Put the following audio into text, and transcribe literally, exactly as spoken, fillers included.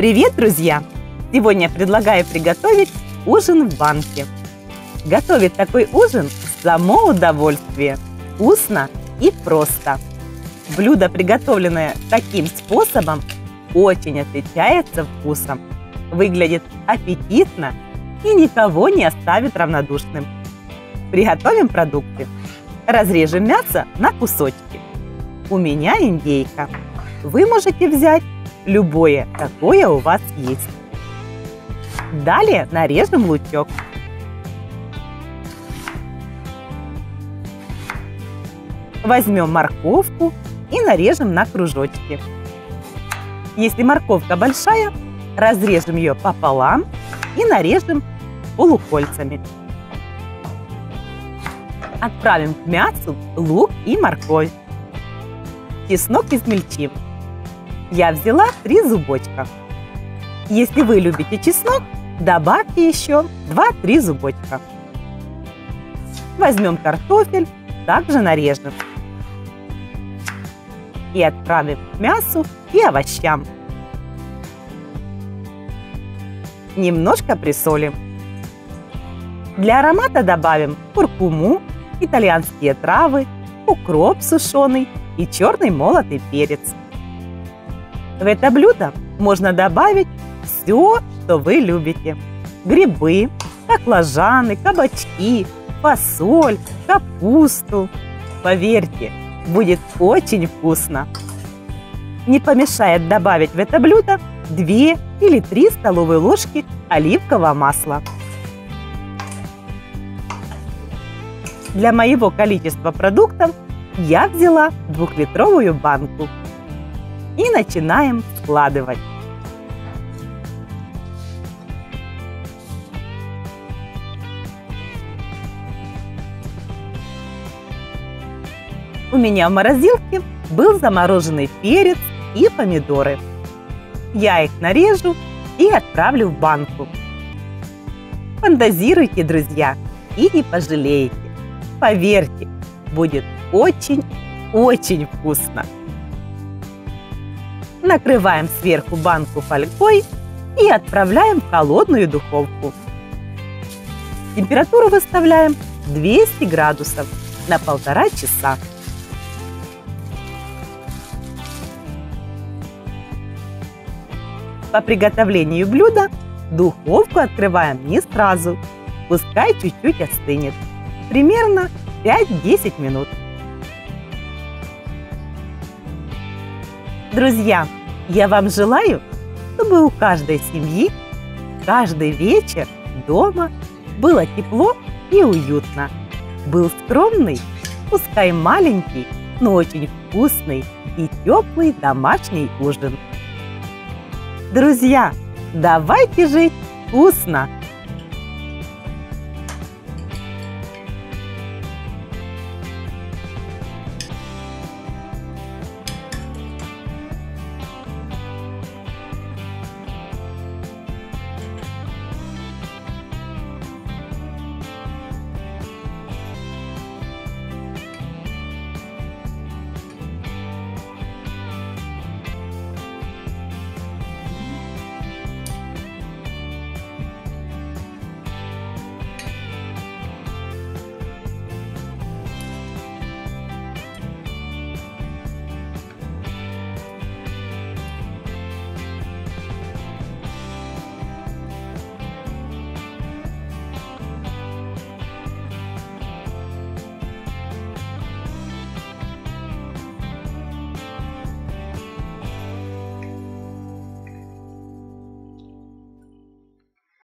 Привет, друзья! Сегодня предлагаю приготовить ужин в банке. Готовить такой ужин само удовольствие, вкусно и просто. Блюдо, приготовленное таким способом, очень отличается вкусом, выглядит аппетитно и никого не оставит равнодушным. Приготовим продукты. Разрежем мясо на кусочки. У меня индейка. Вы можете взять любое, какое у вас есть. Далее нарежем лучок. Возьмем морковку и нарежем на кружочки. Если морковка большая, разрежем ее пополам и нарежем полукольцами. Отправим к мясу лук и морковь. Чеснок измельчим. Я взяла три зубочка. Если вы любите чеснок, добавьте еще два-три зубочка. Возьмем картофель, также нарежем. И отправим к мясу и овощам. Немножко присолим. Для аромата добавим куркуму, итальянские травы, укроп сушеный и черный молотый перец. В это блюдо можно добавить все, что вы любите. Грибы, баклажаны, кабачки, фасоль, капусту. Поверьте, будет очень вкусно. Не помешает добавить в это блюдо две или три столовые ложки оливкового масла. Для моего количества продуктов я взяла двухлитровую банку. И начинаем складывать. У меня в морозилке был замороженный перец и помидоры. Я их нарежу и отправлю в банку. Фантазируйте, друзья, и не пожалеете. Поверьте, будет очень-очень вкусно. Накрываем сверху банку фольгой и отправляем в холодную духовку. Температуру выставляем двести градусов на полтора часа. По приготовлению блюда духовку открываем не сразу, пускай чуть-чуть остынет, примерно пять-десять минут. Друзья, я вам желаю, чтобы у каждой семьи, каждый вечер дома было тепло и уютно. Был скромный, пускай маленький, но очень вкусный и теплый домашний ужин. Друзья, давайте жить вкусно!